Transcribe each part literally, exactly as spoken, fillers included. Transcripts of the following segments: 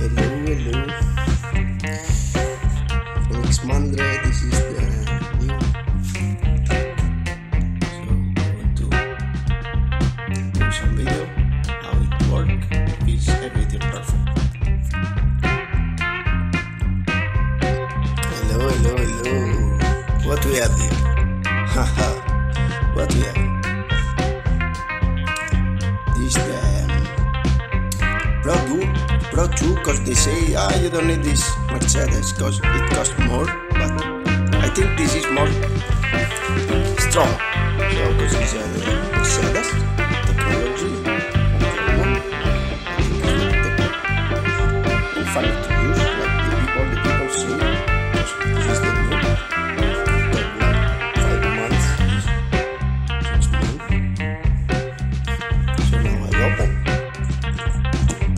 Hello, hello. From Xmandre, this is the new. So I'm going to do some video how it works. Is everything perfect? Hello, hello, hello. What we have here? Haha. What we have? This the product. Pro two, cause they say, ah, you don't need this Mercedes, cause it costs more. But I think this is more strong. So, cause it's a Mercedes technology. And fun to use, like the people, the people say, this is the new. Five months, six months. So now I open. Here there is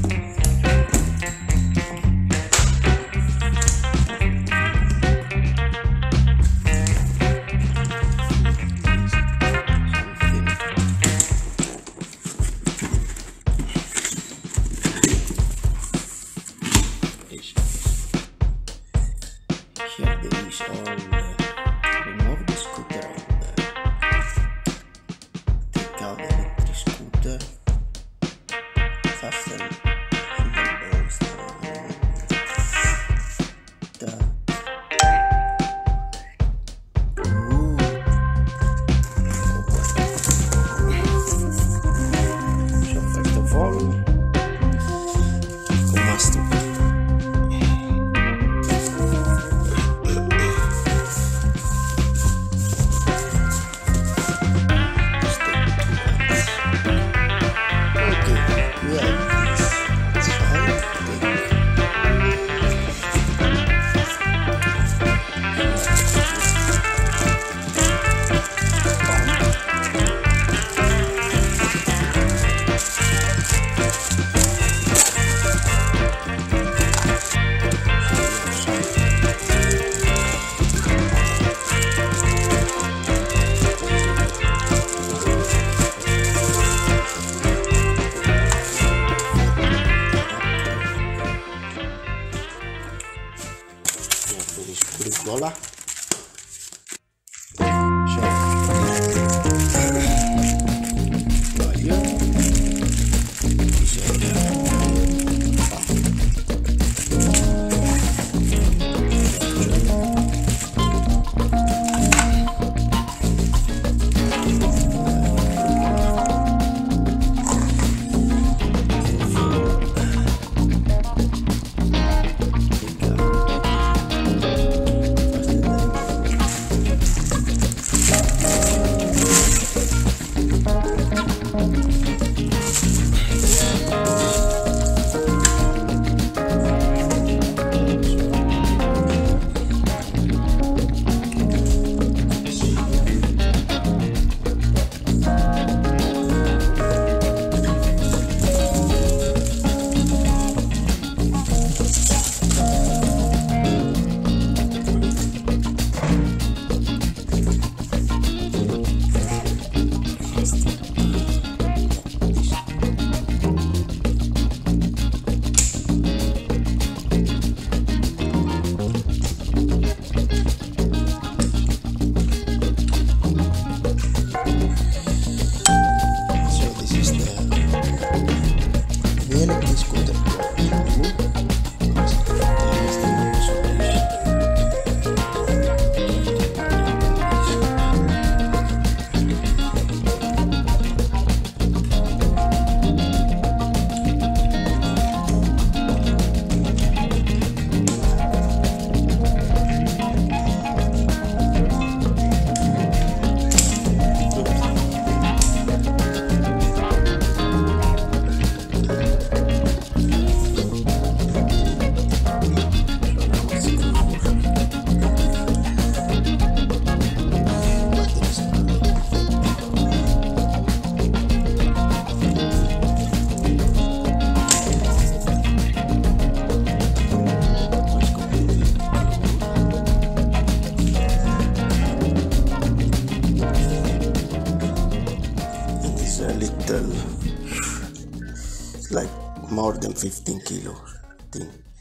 all the remove the scooter and uh, take out the electric scooter, fasten handlebars, the ooh, so first of all, command. Hola. Little, like more than fifteen kilos. tem.